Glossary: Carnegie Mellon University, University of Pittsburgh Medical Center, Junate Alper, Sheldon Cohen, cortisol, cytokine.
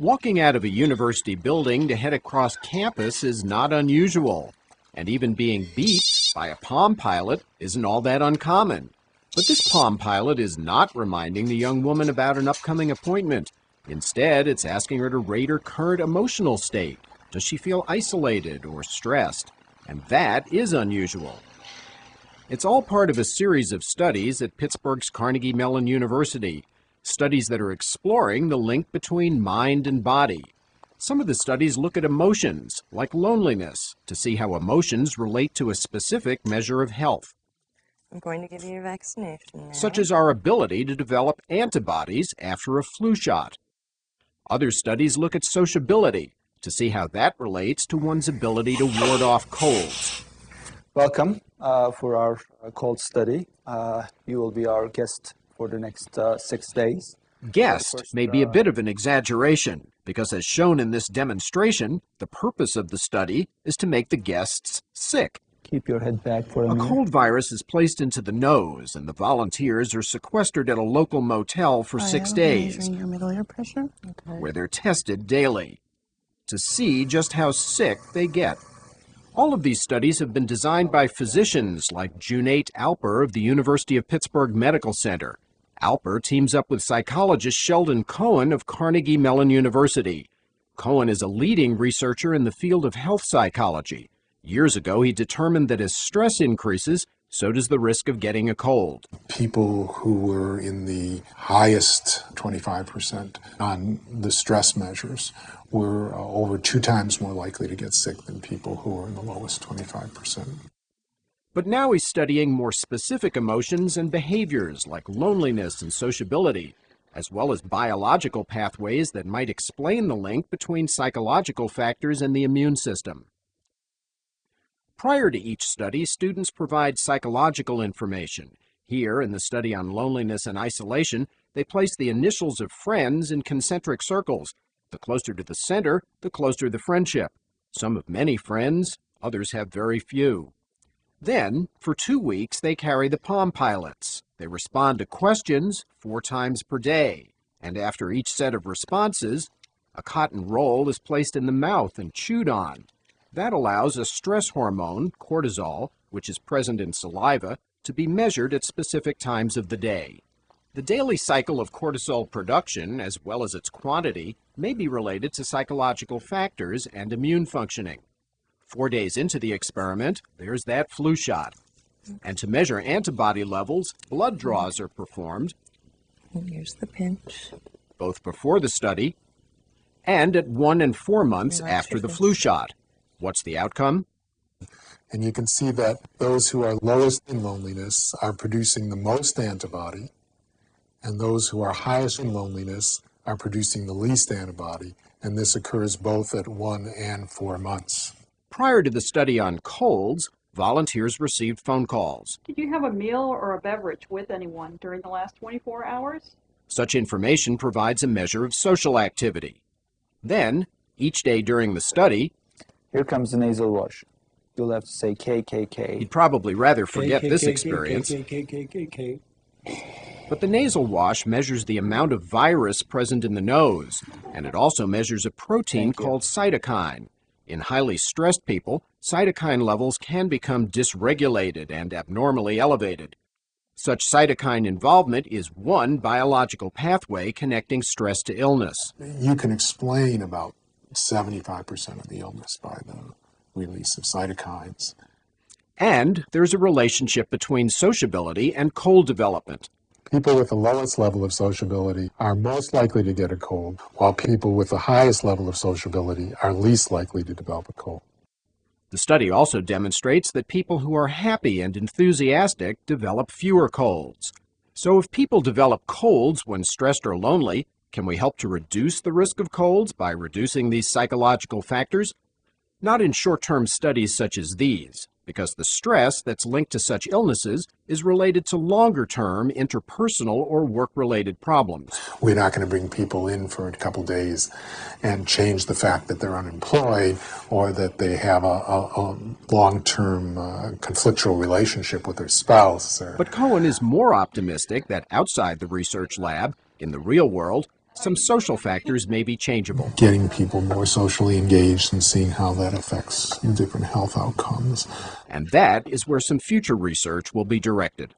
Walking out of a university building to head across campus is not unusual, and even being beat by a Palm Pilot isn't all that uncommon. But this Palm Pilot is not reminding the young woman about an upcoming appointment. Instead, it's asking her to rate her current emotional state. Does she feel isolated or stressed? And that is unusual. It's all part of a series of studies at Pittsburgh's Carnegie Mellon University, studies that are exploring the link between mind and body. Some of the studies look at emotions, like loneliness, to see how emotions relate to a specific measure of health. I'm going to give you your vaccination now. Such as our ability to develop antibodies after a flu shot. Other studies look at sociability, to see how that relates to one's ability to ward off colds. Welcome. For our cold study. You will be our guest for the next 6 days. Guest may be a bit of an exaggeration, because as shown in this demonstration, the purpose of the study is to make the guests sick. Keep your head back for a minute. A cold virus is placed into the nose, and the volunteers are sequestered at a local motel for 6 days, your middle ear pressure? Okay. Where they're tested daily to see just how sick they get. All of these studies have been designed by physicians like Junate Alper of the University of Pittsburgh Medical Center. Alper teams up with psychologist Sheldon Cohen of Carnegie Mellon University. Cohen is a leading researcher in the field of health psychology. Years ago, he determined that as stress increases, so does the risk of getting a cold. People who were in the highest 25% on the stress measures were over 2 times more likely to get sick than people who were in the lowest 25%. But now he's studying more specific emotions and behaviors like loneliness and sociability, as well as biological pathways that might explain the link between psychological factors and the immune system. Prior to each study, students provide psychological information. Here, in the study on loneliness and isolation, they place the initials of friends in concentric circles. The closer to the center, the closer the friendship. Some have many friends, others have very few. Then, for 2 weeks, they carry the Palm Pilots. They respond to questions 4 times per day. And after each set of responses, a cotton roll is placed in the mouth and chewed on. That allows a stress hormone, cortisol, which is present in saliva, to be measured at specific times of the day. The daily cycle of cortisol production, as well as its quantity, may be related to psychological factors and immune functioning. 4 days into the experiment, there's that flu shot. And to measure antibody levels, blood draws are performed. And here's the pinch. Both before the study and at 1 and 4 months after the flu shot. What's the outcome? And you can see that those who are lowest in loneliness are producing the most antibody, and those who are highest in loneliness are producing the least antibody, and this occurs both at 1 and 4 months. Prior to the study on colds, volunteers received phone calls. Did you have a meal or a beverage with anyone during the last 24 hours? Such information provides a measure of social activity. Then, each day during the study, here comes the nasal wash. You'll have to say KKK. You'd probably rather forget this experience. But the nasal wash measures the amount of virus present in the nose, and it also measures a protein called cytokine. In highly stressed people, cytokine levels can become dysregulated and abnormally elevated. Such cytokine involvement is one biological pathway connecting stress to illness. You can explain about 75% of the illness by the release of cytokines. And there's a relationship between sociability and cold development. People with the lowest level of sociability are most likely to get a cold, while people with the highest level of sociability are least likely to develop a cold. The study also demonstrates that people who are happy and enthusiastic develop fewer colds. So if people develop colds when stressed or lonely, can we help to reduce the risk of colds by reducing these psychological factors? Not in short-term studies such as these, because the stress that's linked to such illnesses is related to longer-term interpersonal or work-related problems. We're not going to bring people in for a couple days and change the fact that they're unemployed or that they have a long-term conflictual relationship with their spouse. But Cohen is more optimistic that outside the research lab, in the real world, some social factors may be changeable. Getting people more socially engaged and seeing how that affects different health outcomes. And that is where some future research will be directed.